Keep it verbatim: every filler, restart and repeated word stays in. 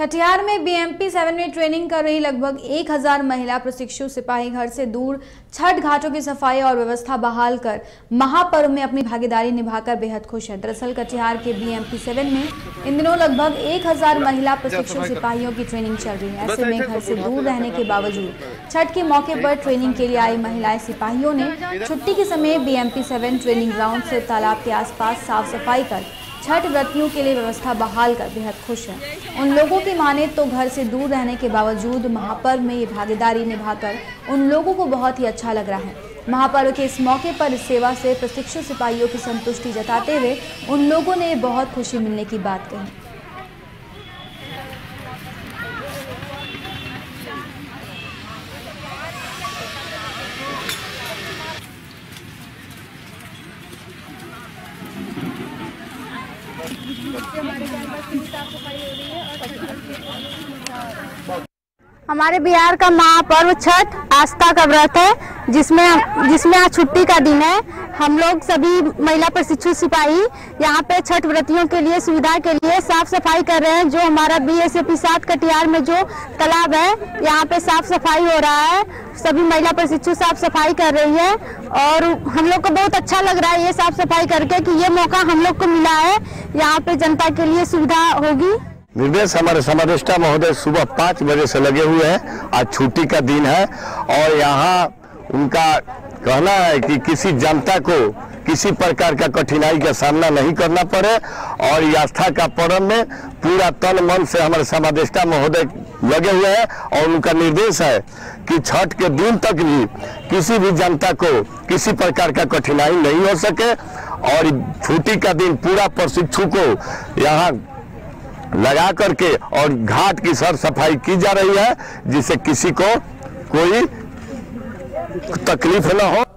कटिहार में BMP seven में training कर रही लगभग एक हज़ार महिला प्रशिक्षु सिपाही घर से दूर छठ घाटों की सफाई और व्यवस्था बहाल कर महापर्व में अपनी भागीदारी निभाकर बेहद खुश है। दरअसल कटिहार के बीएमपी सेवन में इन दिनों लगभग एक हज़ार महिला प्रशिक्षु सिपाहियों की ट्रेनिंग चल रही है। ऐसे में घर से दूर रहने के बावजूद छठ के मौके पर ट्रेनिंग के लिए आई महिलाएं सिपाहियों ने छुट्टी के समय बीएमपी सेवन ट्रेनिंग ग्राउंड से तालाब के आसपास साफ सफाई कर छठ व्रतियों के लिए व्यवस्था बहाल कर बेहद खुश हैं। उन लोगों की माने तो घर से दूर रहने के बावजूद महापर्व में ये भागीदारी निभाकर उन लोगों को बहुत ही अच्छा लग रहा है। महापर्व के इस मौके पर इस सेवा से प्रशिक्षु सिपाहियों की संतुष्टि जताते हुए उन लोगों ने बहुत खुशी मिलने की बात कही। हमारे बिहार का महापर्व छठ आस्था का व्रत है, जिसमें जिसमें आज छुट्टी का दिन है। हम लोग सभी महिला प्रशिक्षु सिपाही यहाँ पे छठ व्रतियों के लिए सुविधा के लिए साफ सफाई कर रहे हैं। जो हमारा बीएसएपी सात कटिहार में जो तालाब है, यहाँ पे साफ सफाई हो रहा है। सभी महिला प्रशिक्षु साफ सफाई कर रही है और हम लोग को बहुत अच्छा लग रहा है ये साफ सफाई करके कि ये मौका हम लोग को मिला है। यहाँ पे जनता के लिए सुविधा होगी। निर्देश हमारे समादेष्टा महोदय सुबह पाँच बजे से लगे हुए हैं। आज छुट्टी का दिन है और यहाँ उनका कहना है कि किसी जनता को किसी प्रकार का कठिनाई का सामना नहीं करना पड़े और आस्था का पर्व में पूरा तन मन से हमारे समादेष्टा महोदय लगे हुए हैं और उनका निर्देश है कि छठ के दिन तक भी किसी भी जनता को किसी प्रकार का कठिनाई नहीं हो सके और छुट्टी का दिन पूरा प्रशिक्षु को यहाँ लगा करके और घाट की सर सफाई की जा रही है, जिससे किसी को कोई तकलीफ ना हो।